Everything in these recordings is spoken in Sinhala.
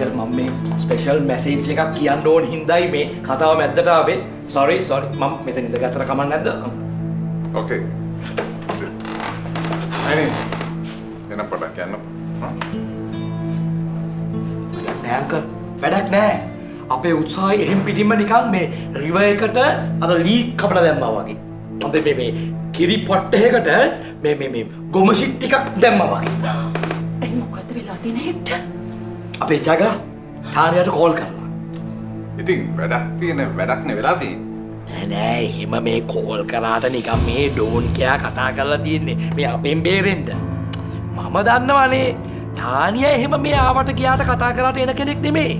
Uncle Mum me special message එක කියන්න ඕන හින්දායි මේ කතාව මැද්දට ආවේ. Sorry මම මෙතන ඉඳගත්තට කමක් නැද්ද? Okay. අනේ එන පොඩක් යන්න. නෑ අංකල් වැඩක් නෑ. අපේ උත්සාහය එහෙම් පිටින්ම නිකන් මේ රිවර් එකට අර ලීක් කපලා දැම්මා වගේ. අපේ මේ කිරි පොට් එකකට මේ ගොම ෂිට් ටිකක් දැම්මා වගේ. ඒ මොකද වෙලා තියෙන්නේ හෙට්ට? අපේ ජගා තාරයට කෝල් කරලා. ඉතින් වැඩක් තියෙන වැඩක් නෙවෙලා තියෙන්නේ. නෑ එහෙම මේ කෝල් කරාට නිකන් මේ ඩෝන් කියා කතා කරලා තියන්නේ. මේ අපෙන් බේරෙන්න. මම දන්නවනේ තානියා එහෙම මේ ආවට ගියාට කතා කරාට එන කෙනෙක් නෙමෙයි.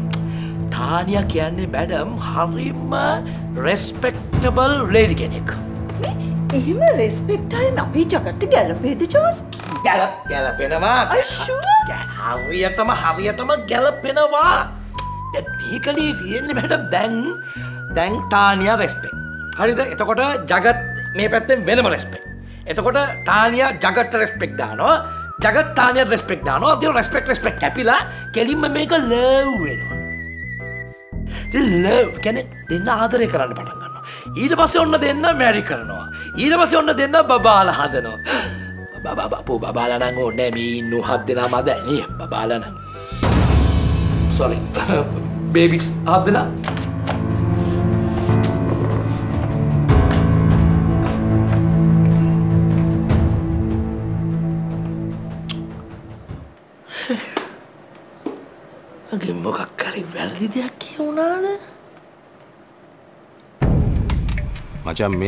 තානියා කියන්නේ මැඩම් හරිම රෙස්පෙක්ටබල් ලේඩි කෙනෙක්. මේ එහෙම රෙස්පෙක්ට් අයින් අපේ ජගට ගැළපෙයිද චෝස්? ගැලපෙනවා. හරියටම ගැලපෙනවා. මේකනේ තියෙන්නේ මට දැන් තානියා රෙස්පෙක්ට්. හරිද? එතකොට జగත් මේ පැත්තෙන් වෙනම රෙස්පෙක්ට්. එතකොට තානියා జగත් රෙස්පෙක්ට් දානවා. జగත් තානියා රෙස්පෙක්ට් දානවා. අදින රෙස්පෙක්ට් කැපිලා කෙලින්ම මේක ලව් වෙනවා. ඉතින් ලව් කියන්නේ දෙන්න ආදරය කරන්න පටන් ගන්නවා. ඊට පස්සේ ඔන්න දෙන්න මැරි කරනවා. ඊට පස්සේ ඔන්න දෙන්න බබාලා හදනවා. බබාපෝ බබාලා නම් ඕනේ මේ ඉන්න හත් දෙනා මද නේ බබාලා නම් sorry babies හත් දෙනා අගේ මොකක් කරේ වැරදි දෙයක් කියුණාද මචං